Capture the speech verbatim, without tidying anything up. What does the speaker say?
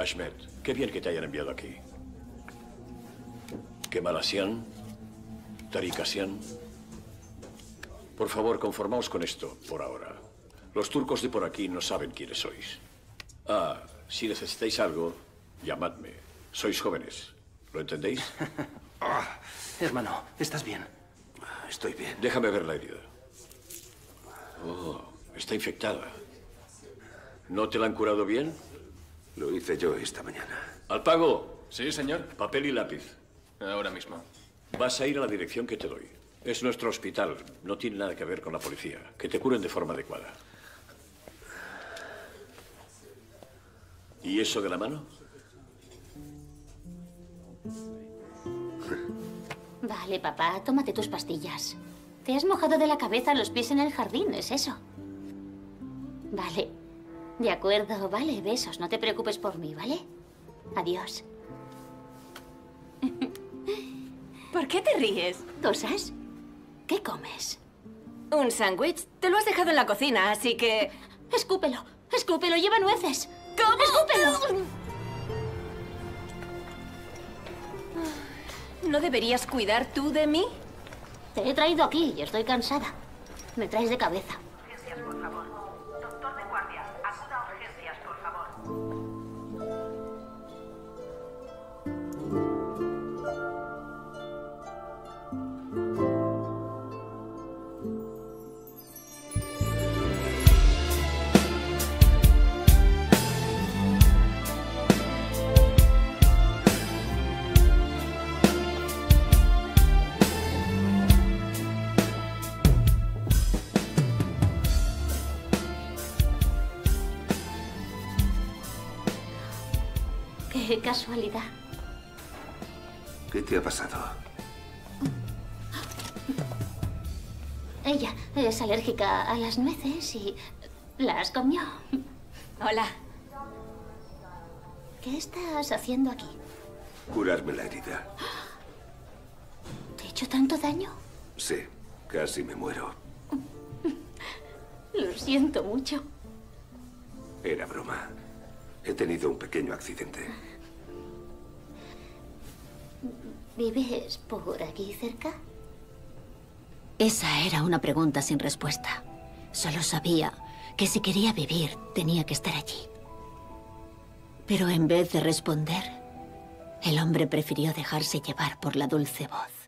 Haşmet, qué bien que te hayan enviado aquí. Kemal Hacıyan, Tarık Hacıyan. Por favor, conformaos con esto por ahora. Los turcos de por aquí no saben quiénes sois. Ah, si necesitáis algo, llamadme. Sois jóvenes. ¿Lo entendéis? Ah, hermano, ¿estás bien? Estoy bien. Déjame ver la herida. Oh, está infectada. ¿No te la han curado bien? Lo hice yo esta mañana. ¡Al pago! Sí, señor. Papel y lápiz. Ahora mismo. Vas a ir a la dirección que te doy. Es nuestro hospital. No tiene nada que ver con la policía. Que te curen de forma adecuada. ¿Y eso de la mano? Vale, papá, tómate tus pastillas. Te has mojado de la cabeza a los pies en el jardín, ¿es eso? Vale. De acuerdo, vale, besos. No te preocupes por mí, ¿vale? Adiós. ¿Por qué te ríes? ¿Cosas? ¿Qué comes? Un sándwich. Te lo has dejado en la cocina, así que... Escúpelo, escúpelo, lleva nueces. ¿Cómo? ¡Escúpelo! ¿No deberías cuidar tú de mí? Te he traído aquí y estoy cansada. Me traes de cabeza. Urgencias, por favor. Doctor de guardia, acuda a urgencias, por ¡Qué casualidad! ¿Qué te ha pasado? Ella es alérgica a las nueces y las comió. Hola. ¿Qué estás haciendo aquí? Curarme la herida. ¿Te he hecho tanto daño? Sí, casi me muero. Lo siento mucho. Era broma. He tenido un pequeño accidente. ¿Vives por aquí cerca? Esa era una pregunta sin respuesta. Solo sabía que si quería vivir, tenía que estar allí. Pero en vez de responder, el hombre prefirió dejarse llevar por la dulce voz.